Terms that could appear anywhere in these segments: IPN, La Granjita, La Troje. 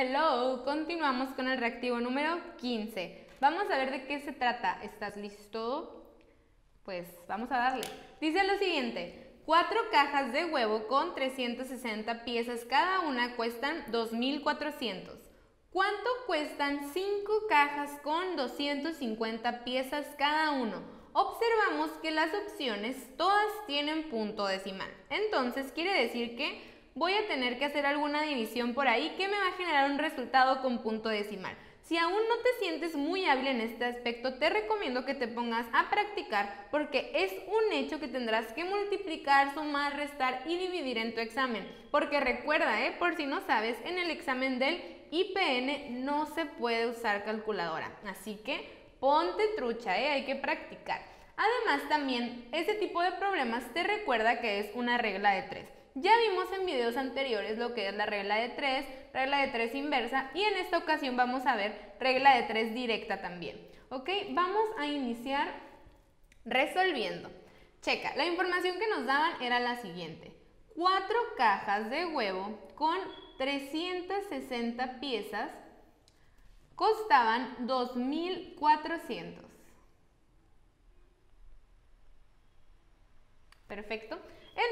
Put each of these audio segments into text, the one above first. Hello, continuamos con el reactivo número 15. Vamos a ver de qué se trata. ¿Estás listo? Pues vamos a darle. Dice lo siguiente: 4 cajas de huevo con 360 piezas cada una cuestan 2,400. ¿Cuánto cuestan 5 cajas con 250 piezas cada uno? Observamos que las opciones todas tienen punto decimal. Entonces quiere decir que voy a tener que hacer alguna división por ahí que me va a generar un resultado con punto decimal. Si aún no te sientes muy hábil en este aspecto, te recomiendo que te pongas a practicar porque es un hecho que tendrás que multiplicar, sumar, restar y dividir en tu examen. Porque recuerda, por si no sabes, en el examen del IPN no se puede usar calculadora. Así que ponte trucha, hay que practicar. Además, también este tipo de problemas te recuerda que es una regla de 3. Ya vimos en videos anteriores lo que es la regla de 3, regla de 3 inversa y en esta ocasión vamos a ver regla de 3 directa también. Ok, vamos a iniciar resolviendo. Checa, la información que nos daban era la siguiente. 4 cajas de huevo con 360 piezas costaban 2,400. Perfecto.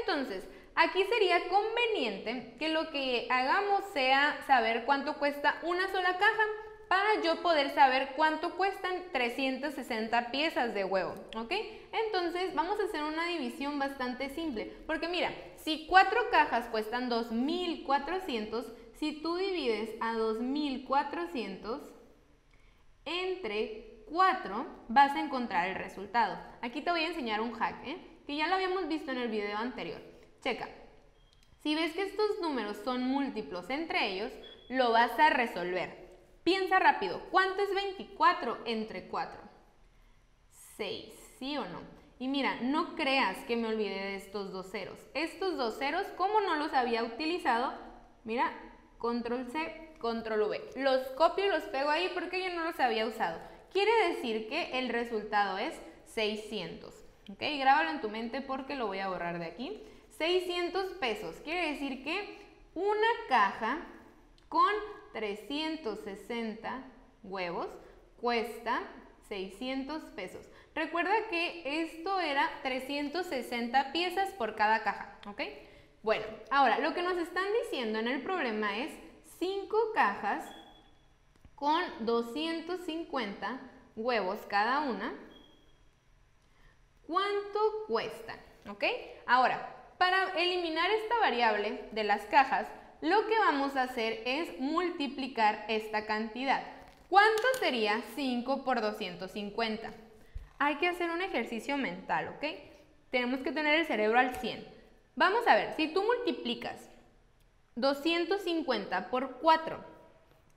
Entonces, aquí sería conveniente que lo que hagamos sea saber cuánto cuesta una sola caja para yo poder saber cuánto cuestan 360 piezas de huevo, ¿ok? Entonces vamos a hacer una división bastante simple, porque mira, si 4 cajas cuestan 2,400, si tú divides a 2,400 entre 4, vas a encontrar el resultado. Aquí te voy a enseñar un hack, que ya lo habíamos visto en el video anterior. Checa, si ves que estos números son múltiplos entre ellos, lo vas a resolver. Piensa rápido, ¿cuánto es 24 entre 4? 6, ¿sí o no? Y mira, no creas que me olvidé de estos dos ceros. Estos dos ceros, como no los había utilizado, mira, control C, control V. Los copio y los pego ahí porque yo no los había usado. Quiere decir que el resultado es 600. ¿Ok? Grábalo en tu mente porque lo voy a borrar de aquí. 600 pesos, quiere decir que una caja con 360 huevos cuesta 600 pesos. Recuerda que esto era 360 piezas por cada caja, ¿ok? Bueno, ahora lo que nos están diciendo en el problema es 5 cajas con 250 huevos cada una. ¿Cuánto cuestan? ¿Ok? Ahora, para eliminar esta variable de las cajas, lo que vamos a hacer es multiplicar esta cantidad. ¿Cuánto sería 5 por 250? Hay que hacer un ejercicio mental, ¿ok? Tenemos que tener el cerebro al 100. Vamos a ver, si tú multiplicas 250 por 4,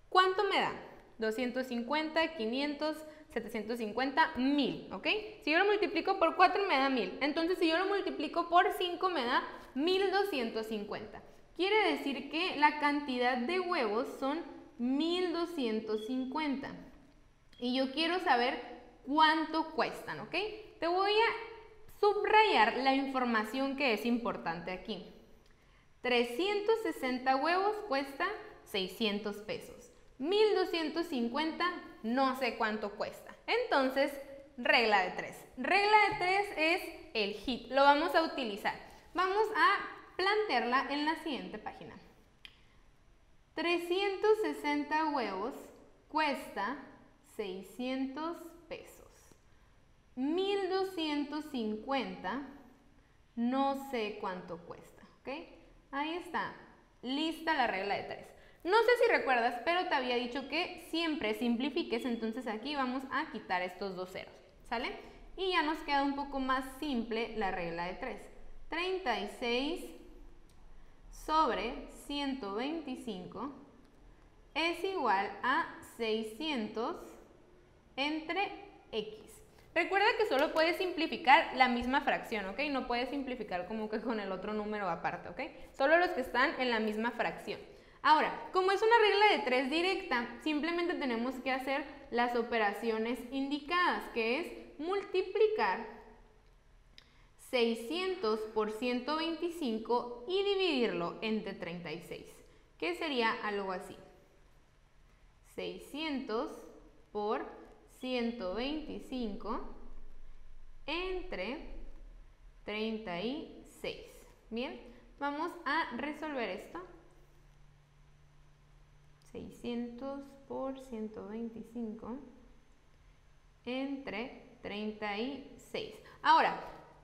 ¿cuánto me da? 250, 500, 750, 1000, ¿ok? Si yo lo multiplico por 4 me da 1000. Entonces, si yo lo multiplico por 5 me da 1250. Quiere decir que la cantidad de huevos son 1250. Y yo quiero saber cuánto cuestan, ¿ok? Te voy a subrayar la información que es importante aquí. 360 huevos cuesta 600 pesos. 1250 no sé cuánto cuesta. Entonces, regla de 3. Regla de 3 es el hit. Lo vamos a utilizar. Vamos a plantearla en la siguiente página. 360 huevos cuesta 600 pesos. 1250 no sé cuánto cuesta, ¿ok? Ahí está. Lista la regla de 3. No sé si recuerdas, pero te había dicho que siempre simplifiques, entonces aquí vamos a quitar estos dos ceros, ¿sale? Y ya nos queda un poco más simple la regla de 3. 36 sobre 125 es igual a 600 entre X. Recuerda que solo puedes simplificar la misma fracción, ¿ok? No puedes simplificar como que con el otro número aparte, ¿ok? Solo los que están en la misma fracción. Ahora, como es una regla de 3 directa, simplemente tenemos que hacer las operaciones indicadas, que es multiplicar 600 por 125 y dividirlo entre 36, que sería algo así. 600 por 125 entre 36. Bien, vamos a resolver esto. 600 por 125 entre 36. Ahora,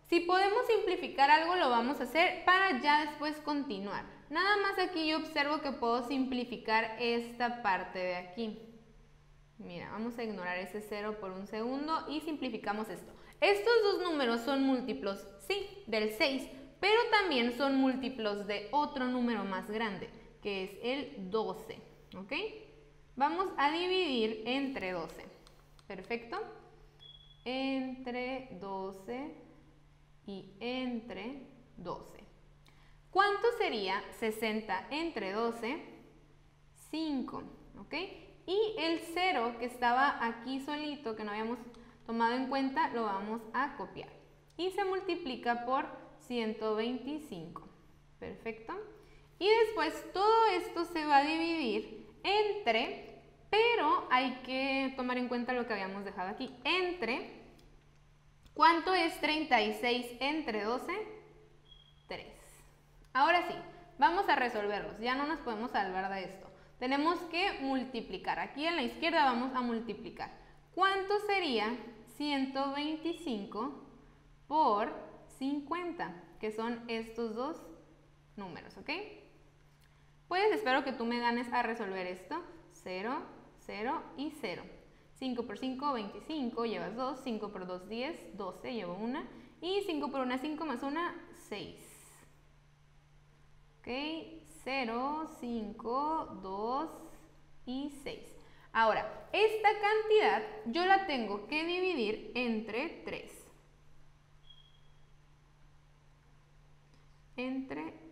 si podemos simplificar algo, lo vamos a hacer para ya después continuar. Nada más aquí yo observo que puedo simplificar esta parte de aquí. Mira, vamos a ignorar ese 0 por un segundo y simplificamos esto. Estos dos números son múltiplos, sí, del 6, pero también son múltiplos de otro número más grande, que es el 12, ¿ok? Vamos a dividir entre 12, perfecto. Entre 12 y entre 12. ¿Cuánto sería 60 entre 12? 5, ¿ok? Y el 0 que estaba aquí solito, que no habíamos tomado en cuenta, lo vamos a copiar. Y se multiplica por 125, perfecto. Y después todo esto se va a dividir entre... Pero hay que tomar en cuenta lo que habíamos dejado aquí. Entre, ¿cuánto es 36 entre 12? 3. Ahora sí, vamos a resolverlos. Ya no nos podemos salvar de esto. Tenemos que multiplicar. Aquí en la izquierda vamos a multiplicar. ¿Cuánto sería 125 por 50? Que son estos dos números, ¿ok? Pues espero que tú me ganes a resolver esto. 0, 0 y 0. 5 por 5, 25, llevas 2. 5 por 2, 10, 12, llevo 1. Y 5 por 1, 5 más 1, 6. Ok, 0, 5, 2 y 6. Ahora, esta cantidad yo la tengo que dividir entre 3. Entre 3.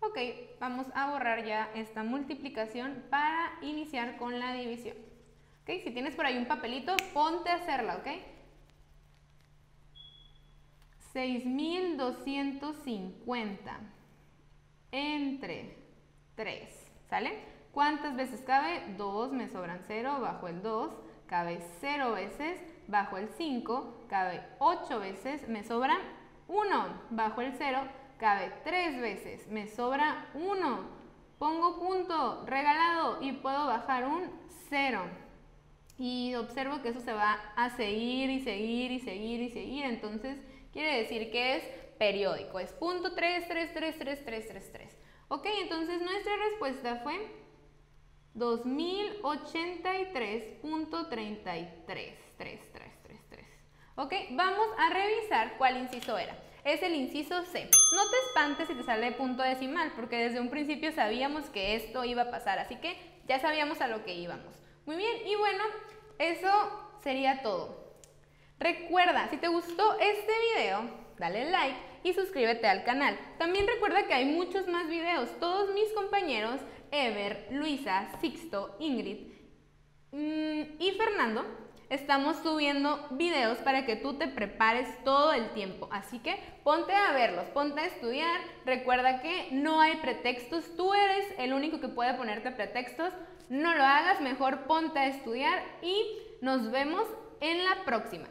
Ok, vamos a borrar ya esta multiplicación para iniciar con la división. Ok, si tienes por ahí un papelito, ponte a hacerla, ok. 6250 entre 3, ¿sale? ¿Cuántas veces cabe? 2, me sobran 0, bajo el 2, cabe 0 veces, bajo el 5, cabe 8 veces, me sobran 1, bajo el 0, cabe 3 veces, me sobra 1, pongo punto, regalado, y puedo bajar un 0. Y observo que eso se va a seguir y seguir y seguir y seguir, entonces quiere decir que es periódico, es punto 3, 3, 3, 3, 3, 3, 3. Ok, entonces nuestra respuesta fue 2083.33. 3, 3, 3, 3. Ok, vamos a revisar cuál inciso era. Es el inciso C. No te espantes si te sale punto decimal, porque desde un principio sabíamos que esto iba a pasar, así que ya sabíamos a lo que íbamos. Muy bien, y bueno, eso sería todo. Recuerda, si te gustó este video, dale like y suscríbete al canal. También recuerda que hay muchos más videos. Todos mis compañeros, Ever, Luisa, Sixto, Ingrid y Fernando, estamos subiendo videos para que tú te prepares todo el tiempo. Así que ponte a verlos, ponte a estudiar. Recuerda que no hay pretextos. Tú eres el único que puede ponerte pretextos. No lo hagas, mejor ponte a estudiar y nos vemos en la próxima.